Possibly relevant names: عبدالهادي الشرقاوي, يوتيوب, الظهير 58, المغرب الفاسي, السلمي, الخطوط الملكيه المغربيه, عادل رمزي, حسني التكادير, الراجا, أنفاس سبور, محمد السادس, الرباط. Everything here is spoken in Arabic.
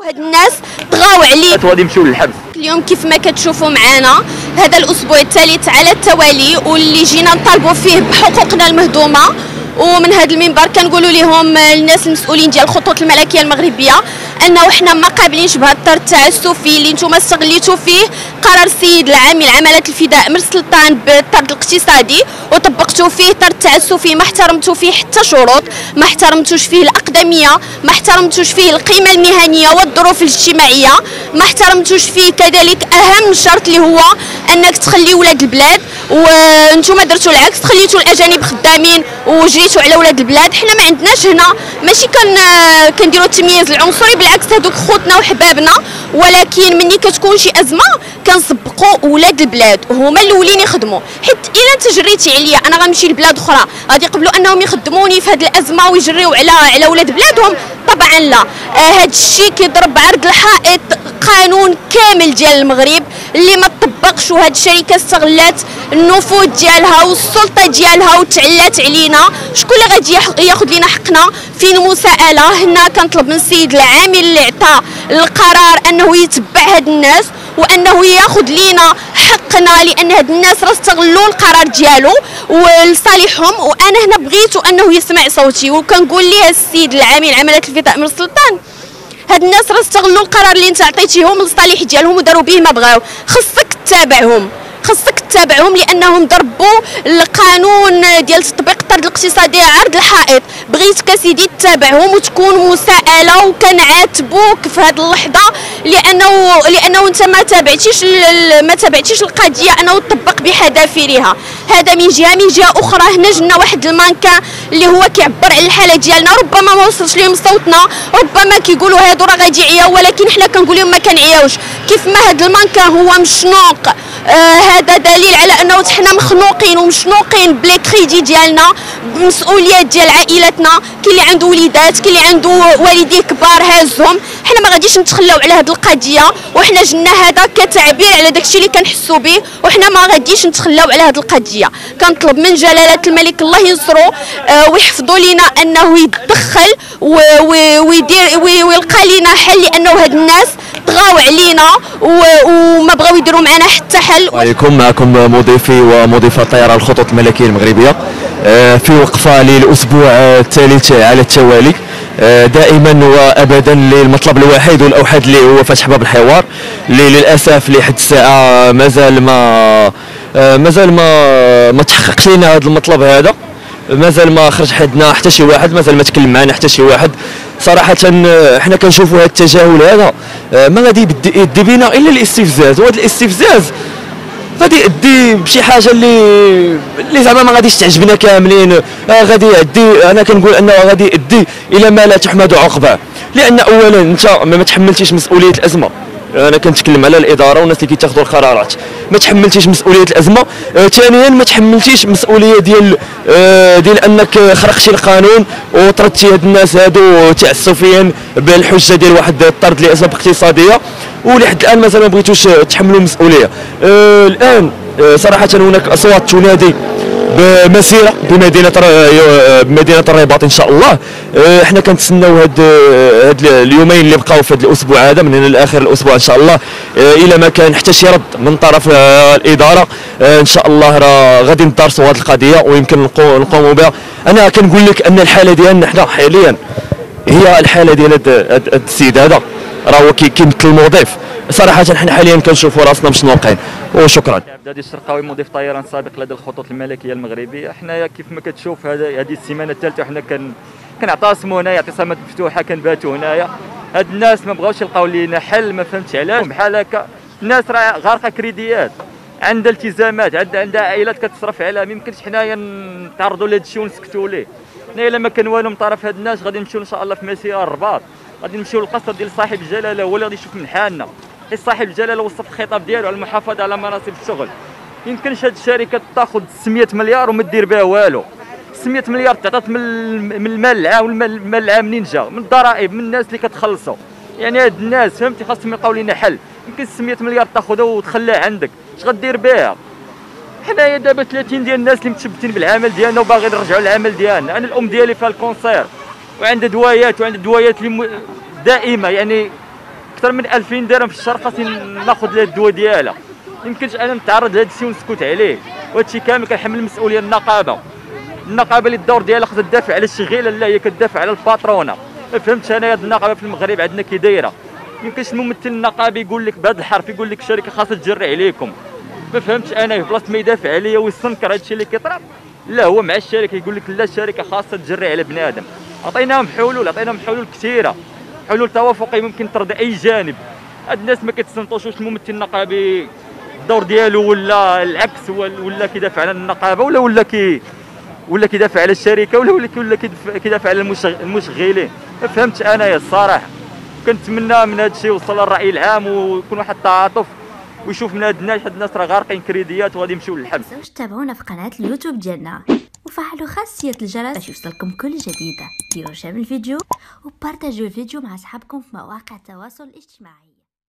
وهاد الناس طغاو عليك غادي يمشيو للحبس. اليوم كيف ما كتشوفوا معنا هذا الاسبوع الثالث على التوالي واللي جينا نطالبوا فيه بحقوقنا المهضومه، ومن هذا المنبر كنقولوا لهم الناس المسؤولين ديال الخطوط الملكيه المغربيه انه حنا ما قابلينش بهذا الطرد التعسفي اللي نتوما استغليتوا فيه قرار السيد العام لعملات الفداء من السلطان بالطرد الاقتصادي وطبقتوا فيه طرد تعسفي، ما احترمتوا فيه حتى شروط، ما احترمتوش فيه الاقدميه، ما احترمتوش فيه القيمه المهنيه والظروف الاجتماعيه، ما احترمتوش فيه كذلك اهم شرط اللي هو انك تخلي ولاد البلاد، وانتوما درتوا العكس، خليتوا الاجانب خدامين وجريتوا على ولاد البلاد. حنا ما عندناش هنا ماشي كنديروا التمييز العنصري، بالعكس هذوك خوتنا وحبابنا، ولكن ملي كتكون شي ازمه كنسبقوا ولاد البلاد وهما الاولين يخدموا، حيت الا انت جريتي عليا انا غنمشي لبلاد اخرى غادي يقبلوا انهم يخدموني في هذه الازمه ويجريوا على ولاد بلادهم؟ طبعا لا. هذا الشيء كيضرب عرض الحائط قانون كامل ديال المغرب اللي ما طبقش، وهاد الشركه استغلات النفوذ ديالها والسلطه ديالها وتعلات علينا. شكون اللي غادي ياخذ لينا حقنا؟ فين المساءله؟ هنا كنطلب من السيد العامل اللي عطى القرار انه يتبع هاد الناس وانه ياخذ لينا حقنا، لان هاد الناس راه استغلوا القرار ديالو ولصالحهم. وانا هنا بغيتو انه يسمع صوتي وكنقول ليه السيد العامل عملت الفداء من السلطان، هاد الناس راه استغلوا القرار اللي انت عطيتيهم للصالح ديالهم وداروا به ما بغاو. خصك تتابعهم لانهم ضربوا القانون ديال تطبيق الطرد الاقتصادي عرض الحائط. بغيتك اسيدي تتابعهم وتكون مساءله وكنعاتبوك في هذه اللحظه لانه انت ما تابعتيش القضيه انه تطبق بحذافيرها. هذا من جهه اخرى هنا جنا واحد المانكا اللي هو كيعبر على الحاله ديالنا، ربما ما وصلش لهم صوتنا، ربما كيقولوا هادو راه غادي يعياو، ولكن حنا كنقول لهم ما كنعياوش. كيف ما هاد المانكا هو مشنوق، هذا دليل على انه حنا مخنوقين ومشنوقين بلي كريدي ديالنا، بالمسؤوليات ديال عائلتنا، كاين اللي عنده وليدات، كاين اللي عنده والديه كبار هازهم. حنا ما غاديش نتخلاو على هذه القضيه، وحنا جنا هذا كتعبير على داكشي اللي كنحسوا به، وحنا ما غاديش نتخلاو على هذه القضيه. كنطلب من جلاله الملك الله ينصرو ويحفظوا لينا انه يتدخل ويدير ويلقى لينا حل، لانه هاد الناس طغاو علينا وما بغاو يديروا معنا حتى حل. عليكم، معكم مضيفي ومضيفه الطياره الخطوط الملكيه المغربيه في وقفه للاسبوع الثالث على التوالي دائما وابدا للمطلب الوحيد والاوحد اللي هو فتح باب الحوار، اللي للاسف لحد الساعه مازال ما تحققش لنا هذا المطلب، هذا مازال ما خرج حدنا حتى شي واحد، مازال ما تكلم معنا حتى شي واحد. صراحه حنا كنشوفوا هذا التجاهل هذا ما غادي يدي بينا الا الاستفزاز، وهذا الاستفزاز غادي يدي بشي حاجه اللي زعما ما غاديش تعجبنا كاملين. غادي يدي، انا كنقول انه غادي يدي الى ما لا تحمد عقباه، لان اولا انت ما تحملتيش مسؤوليه الازمه. انا كنتكلم على الاداره والناس اللي كيتاخذوا القرارات، ما تحملتيش مسؤوليه الازمه. ثانيا ما تحملتيش مسؤوليه ديال انك خرقتي القانون وطردتي هاد الناس هادو تعسفيا بالحجه ديال واحد الطرد لاسباب اقتصاديه، ولحد الان مازال ما بغيتوش تحملوا المسؤوليه. الان صراحه هناك اصوات تنادي بمسيره بمدينه الرباط ان شاء الله. احنا كنتسناو هاد اليومين اللي بقاو في هاد الاسبوع هذا، من هنا لاخر الاسبوع ان شاء الله، الى ما كان حتى شي رد من طرف الاداره ان شاء الله راه غادي ندرسوا هاد القضيه ويمكن نقوموا بها. انا كنقول لك ان الحاله ديالنا حنا حاليا هي الحاله ديال هاد السيد هذا، راه هو كيمثل الموظف. صراحه حنا حاليا كنشوفوا راسنا مشنوقين. وشكرا. عبدالهادي الشرقاوي مضيف طيران سابق لدى الخطوط الملكيه المغربيه. حنايا كيف ما كتشوف هذه السيمانه الثالثه حنا كنعتصموا هنايا، اعتصامات مفتوحه، كنباتوا هنايا. هاد الناس ما بغاوش يلقاو لينا حل، ما فهمتش علاش بحال هكا. الناس راه غارقه كريديات، عندها التزامات، عندها عائلات كتصرف عليها، ما يمكنش حنايا نتعرضوا لهذا الشيء ونسكتوا ليه. حنايا الا ما كان والو من طرف هاد الناس غادي نمشيو ان شاء الله في مسيره الرباط، غادي نمشيو للقصر ديال صاحب الجلاله، هو اللي غادي يشوف من حالنا. حيت صاحب الجلاله وصف الخطاب ديالو على المحافظه على مناصب الشغل. يمكنش هاد الشركه تاخذ 600 مليار وما دير بها والو. 600 مليار تعطات من المال العام، والمال العام منين جا؟ من الضرائب، من الناس اللي كتخلصوا. يعني هاد الناس فهمتي خاصهم يلقاو لينا حل. يمكن 600 مليار تاخذها وتخليها عندك، اش غدير بها؟ حنايا دابا 30 ديال الناس اللي متشبتين بالعمل ديالنا وباغيين نرجعوا للعمل ديالنا. انا الام ديالي فيها الكونسير وعندها دوايات اللي دائمه، يعني اكثر من 2000 درهم في الشهر خاصني ناخذ لها الدواء ديالها. يمكنش انا نتعرض لهذا الشيء ونسكت عليه، وهادشي كامل كنحمل المسؤوليه النقابه. النقابه اللي الدور ديالها خصها تدافع على الشغيله، لا هي كتدافع على الباترونه. ما فهمتش انا هاد النقابه في المغرب عندنا كي دايره. يمكنش الممثل النقابي يقول لك بهذا الحرف، يقول لك الشركه خاصها تجري عليكم. ما فهمتش انا بلاصه ما يدافع عليا ويستنكر هادشي اللي كيطرا، لا هو مع الشركه يقول لك لا الشركه خاصها تجري على بنادم. عطيناهم حلول، عطيناهم حلول كثيره، حلول توافقيه ممكن ترضي اي جانب. هاد الناس ما كتستنطوش واش الممثل النقابي الدور ديالو ولا العكس، ولا كيدافع على النقابه ولا كيدافع على الشركه ولا كيدافع على المشغلين. ما فهمتش انايا الصراحه. كنتمنى من هذا الشيء يوصل للراي العام ويكون واحد التعاطف ويشوف من هاد الناس. هاد الناس راه غارقين كريديات وغادي يمشيو للحبس. ما تنساوش تتابعونا في قناه اليوتيوب ديالنا وفعلوا خاصيه الجرس باش يوصلكم كل جديد. ديروا شير الفيديو وبارطاجيو الفيديو مع اصحابكم في مواقع التواصل الاجتماعي.